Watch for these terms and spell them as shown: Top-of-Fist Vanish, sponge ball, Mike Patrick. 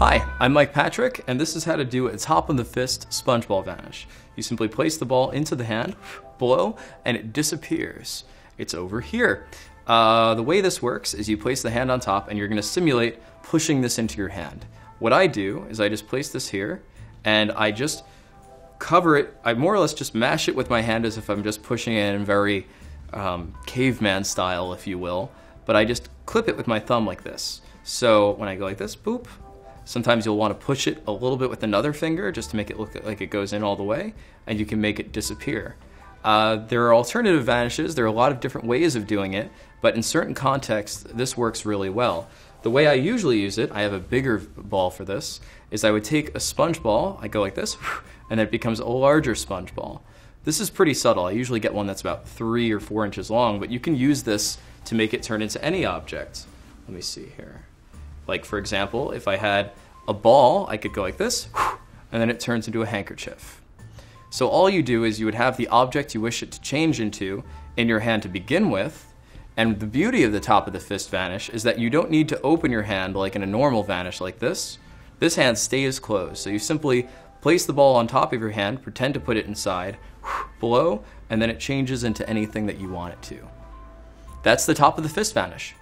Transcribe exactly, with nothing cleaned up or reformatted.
Hi, I'm Mike Patrick, and this is how to do a top of the fist sponge ball vanish. You simply place the ball into the hand, blow, and it disappears. It's over here. Uh, the way this works is you place the hand on top, and you're gonna simulate pushing this into your hand. What I do is I just place this here, and I just cover it. I more or less just mash it with my hand as if I'm just pushing it in very um, caveman style, if you will. But I just clip it with my thumb like this. So when I go like this, boop. Sometimes you'll want to push it a little bit with another finger just to make it look like it goes in all the way, and you can make it disappear. Uh, there are alternative vanishes. There are a lot of different ways of doing it, but in certain contexts, this works really well. The way I usually use it, I have a bigger ball for this, is I would take a sponge ball, I go like this, and it becomes a larger sponge ball. This is pretty subtle. I usually get one that's about three or four inches long, but you can use this to make it turn into any object. Let me see here. Like, for example, if I had a ball, I could go like this, and then it turns into a handkerchief. So all you do is you would have the object you wish it to change into in your hand to begin with, and the beauty of the top of the fist vanish is that you don't need to open your hand like in a normal vanish like this. This hand stays closed, so you simply place the ball on top of your hand, pretend to put it inside, blow, and then it changes into anything that you want it to. That's the top of the fist vanish.